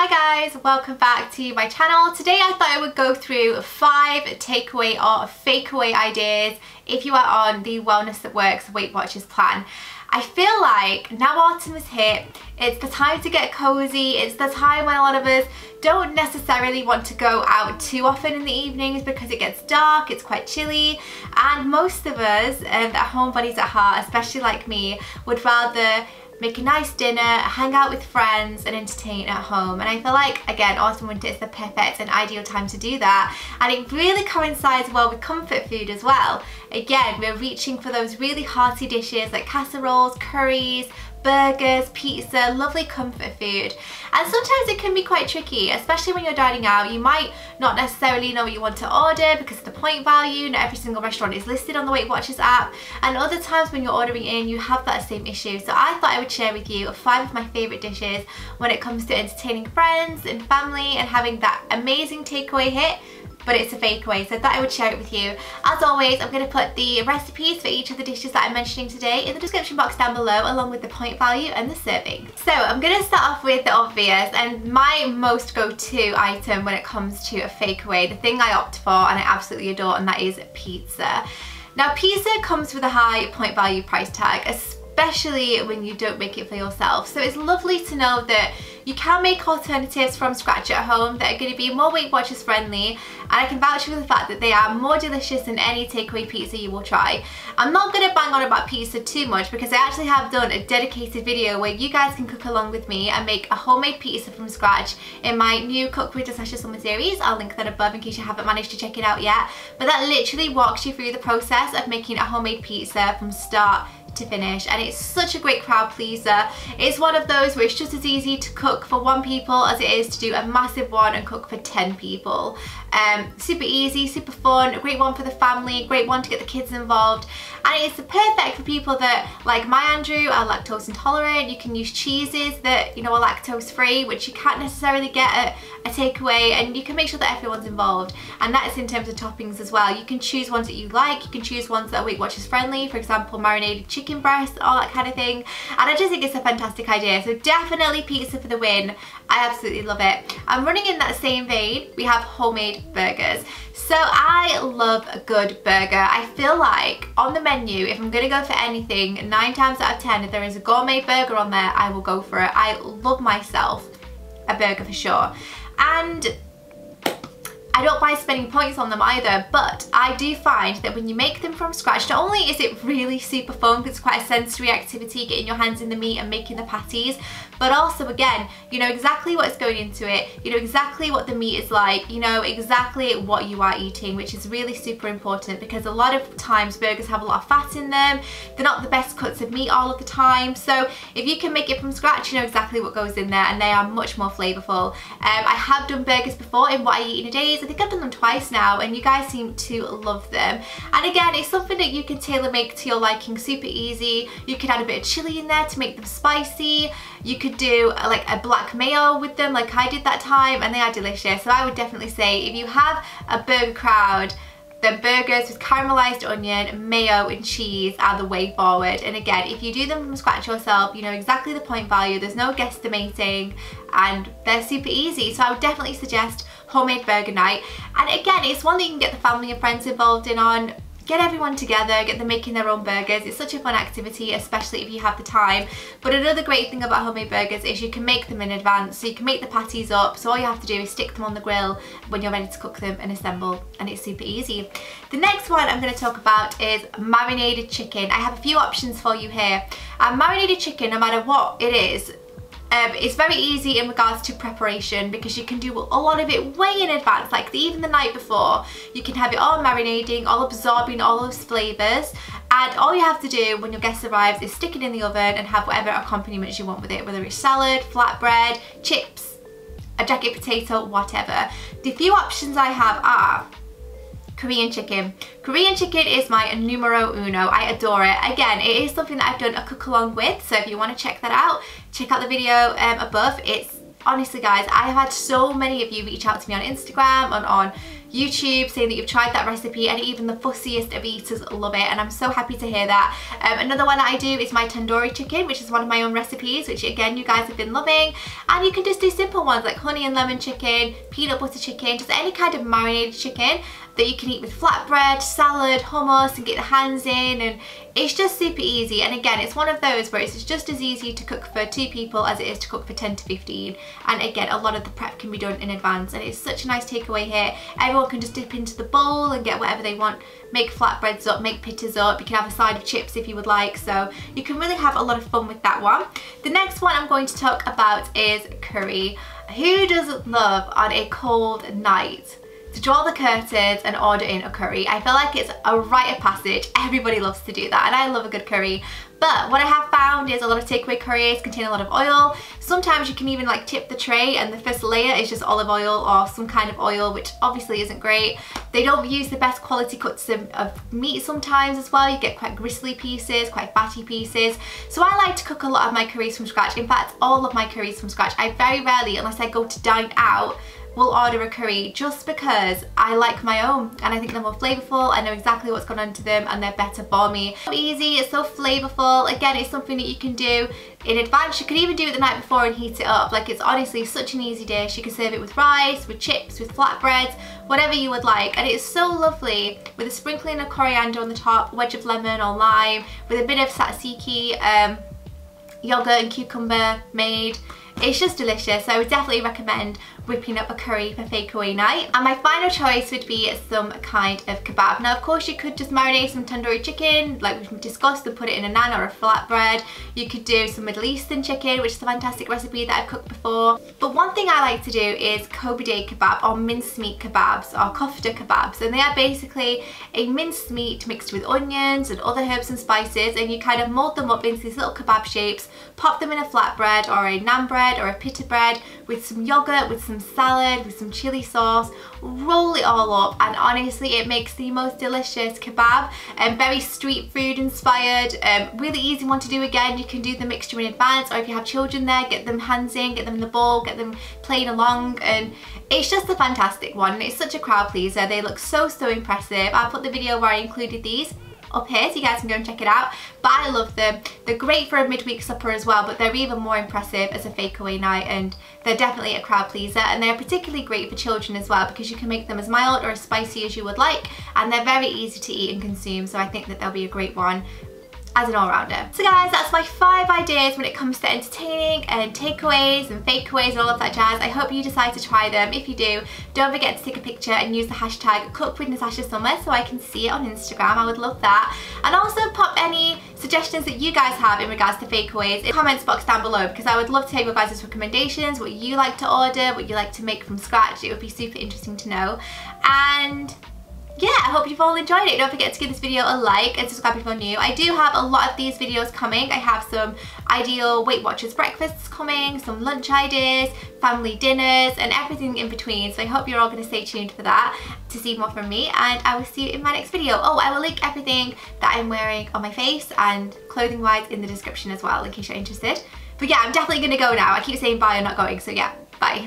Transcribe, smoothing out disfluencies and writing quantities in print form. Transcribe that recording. Hi guys, welcome back to my channel. Today I thought I would go through 5 takeaway or fakeaway ideas if you are on the Wellness That Works Weight Watchers plan. I feel like now autumn is here, it's the time to get cozy, it's the time when a lot of us don't necessarily want to go out too often in the evenings because it gets dark, it's quite chilly, and most of us that are homebodies at heart, especially like me, would rather make a nice dinner, hang out with friends and entertain at home. And I feel like, again, autumn winter is the perfect and ideal time to do that, and it really coincides well with comfort food as well. Again, we're reaching for those really hearty dishes like casseroles, curries, burgers, pizza, lovely comfort food. And sometimes it can be quite tricky, especially when you're dining out. You might not necessarily know what you want to order because of the point value. Not every single restaurant is listed on the Weight Watchers app, and other times when you're ordering in you have that same issue. So I thought I would share with you 5 of my favourite dishes when it comes to entertaining friends and family and having that amazing takeaway hit, but it's a fakeaway, so I thought I would share it with you. As always, I'm going to put the recipes for each of the dishes that I'm mentioning today in the description box down below, along with the point value and the serving. So I'm going to start off with the obvious and my most go-to item when it comes to a fakeaway, the thing I opt for and I absolutely adore, and that is pizza. Now pizza comes with a high point value price tag, especially when you don't make it for yourself. So it's lovely to know that you can make alternatives from scratch at home that are going to be more Weight Watchers friendly, and I can vouch for the fact that they are more delicious than any takeaway pizza you will try. I'm not going to bang on about pizza too much because I actually have done a dedicated video where you guys can cook along with me and make a homemade pizza from scratch in my new Cook with Natasha Summer series. I'll link that above in case you haven't managed to check it out yet, but that literally walks you through the process of making a homemade pizza from start to finish, and it's such a great crowd pleaser. It's one of those where it's just as easy to cook for 1 people as it is to do a massive one and cook for 10 people. Super easy, super fun, a great one for the family, great one to get the kids involved, and it's perfect for people that, like my Andrew, are lactose intolerant. You can use cheeses that, you know, are lactose free, which you can't necessarily get at a takeaway, and you can make sure that everyone's involved, and that is in terms of toppings as well. You can choose ones that you like, you can choose ones that are Weight Watchers friendly, for example marinated chicken breast, all that kind of thing, and I just think it's a fantastic idea. So definitely pizza for the win. I absolutely love it. And running in that same vein, we have homemade burgers. So I love a good burger. I feel like on the menu, if I'm gonna go for anything, 9 times out of 10, if there is a gourmet burger on there, I will go for it. I love myself a burger for sure, and I don't mind spending points on them either, but I do find that when you make them from scratch, not only is it really super fun because it's quite a sensory activity getting your hands in the meat and making the patties, but also again, you know exactly what's going into it, you know exactly what the meat is like, you know exactly what you are eating, which is really super important because a lot of times burgers have a lot of fat in them, they're not the best cuts of meat all of the time. So if you can make it from scratch, you know exactly what goes in there, and they are much more flavourful. I have done burgers before in What I Eat in a Day. I think I've done them twice now, and you guys seem to love them. And again, it's something that you can tailor make to your liking, super easy. You could add a bit of chili in there to make them spicy. You could do like a black mayo with them like I did that time, and they are delicious. So I would definitely say if you have a burger crowd, then burgers with caramelised onion, mayo and cheese are the way forward. And again, if you do them from scratch yourself, you know exactly the point value, there's no guesstimating, and they're super easy. So I would definitely suggest homemade burger night. And again, it's one that you can get the family and friends involved in on. Get everyone together, get them making their own burgers. It's such a fun activity, especially if you have the time. But another great thing about homemade burgers is you can make them in advance. So you can make the patties up, so all you have to do is stick them on the grill when you're ready to cook them and assemble, and it's super easy. The next one I'm going to talk about is marinated chicken. I have a few options for you here. And marinated chicken, no matter what it is, it's very easy in regards to preparation because you can do a lot of it way in advance, like even the night before. You can have it all marinating, all absorbing all those flavours, and all you have to do when your guest arrives is stick it in the oven and have whatever accompaniments you want with it, whether it's salad, flatbread, chips, a jacket potato, whatever. The few options I have are Korean chicken. Korean chicken is my numero uno. I adore it. Again, it is something that I've done a cook along with, so if you want to check that out, check out the video above. It's honestly guys, I have had so many of you reach out to me on Instagram and on YouTube saying that you've tried that recipe, and even the fussiest of eaters love it, and I'm so happy to hear that. Another one that I do is my tandoori chicken, which is one of my own recipes, which again you guys have been loving. And you can just do simple ones like honey and lemon chicken, peanut butter chicken, just any kind of marinated chicken that you can eat with flatbread, salad, hummus, and get the hands in, and it's just super easy. And again, it's one of those where it's just as easy to cook for 2 people as it is to cook for 10 to 15. And again, a lot of the prep can be done in advance, and it's such a nice takeaway here. Everyone can just dip into the bowl and get whatever they want, make flatbreads up, make pittas up, you can have a side of chips if you would like, so you can really have a lot of fun with that one. The next one I'm going to talk about is curry. Who doesn't love on a cold night to draw the curtains and order in a curry? I feel like it's a rite of passage. Everybody loves to do that, and I love a good curry. But what I have found is a lot of takeaway curries contain a lot of oil. Sometimes you can even like tip the tray and the first layer is just olive oil or some kind of oil, which obviously isn't great. They don't use the best quality cuts of meat sometimes as well. You get quite gristly pieces, quite fatty pieces. So I like to cook a lot of my curries from scratch. In fact, all of my curries from scratch. I very rarely, unless I go to dine out, will order a curry, just because I like my own and I think they're more flavourful. I know exactly what's gone into them and they're better for me. So easy, it's so flavourful. Again, it's something that you can do in advance. You can even do it the night before and heat it up. Like, it's honestly such an easy dish. You can serve it with rice, with chips, with flatbreads, whatever you would like, and it's so lovely with a sprinkling of coriander on the top, wedge of lemon or lime, with a bit of tzatziki, yogurt and cucumber made. It's just delicious, so I would definitely recommend whipping up a curry for takeaway night. And my final choice would be some kind of kebab. Now, of course, you could just marinate some tandoori chicken, like we've discussed, and put it in a naan or a flatbread. You could do some Middle Eastern chicken, which is a fantastic recipe that I've cooked before. But one thing I like to do is kobide kebab, or mincemeat kebabs, or kofta kebabs. And they are basically a minced meat mixed with onions and other herbs and spices, and you kind of mold them up into these little kebab shapes, pop them in a flatbread or a naan bread or a pita bread with some yogurt, with some salad, with some chili sauce, roll it all up, and honestly it makes the most delicious kebab, and very street food inspired. Really easy one to do. Again, you can do the mixture in advance, or if you have children there, get them hands in, get them in the bowl, get them playing along, and it's just a fantastic one, and it's such a crowd pleaser. They look so impressive. I put the video where I included these up here so you guys can go and check it out, but I love them. They're great for a midweek supper as well, but they're even more impressive as a fakeaway night, and they're definitely a crowd pleaser, and they're particularly great for children as well, because you can make them as mild or as spicy as you would like, and they're very easy to eat and consume, so I think that they'll be a great one as an all-rounder. So guys, that's my 5 ideas when it comes to entertaining and takeaways and fakeaways and all of that jazz. I hope you decide to try them. If you do, don't forget to take a picture and use the hashtag #CookWithNatashaSummer so I can see it on Instagram. I would love that. And also pop any suggestions that you guys have in regards to fakeaways in the comments box down below, because I would love to hear your guys' recommendations, what you like to order, what you like to make from scratch. It would be super interesting to know. And yeah, I hope you've all enjoyed it. Don't forget to give this video a like and subscribe if you're new. I do have a lot of these videos coming. I have some ideal Weight Watchers breakfasts coming, some lunch ideas, family dinners, and everything in between. So I hope you're all going to stay tuned for that to see more from me, and I will see you in my next video. Oh, I will link everything that I'm wearing on my face and clothing-wise in the description as well, in case you're interested. But yeah, I'm definitely going to go now. I keep saying bye, I'm not going, so yeah, bye.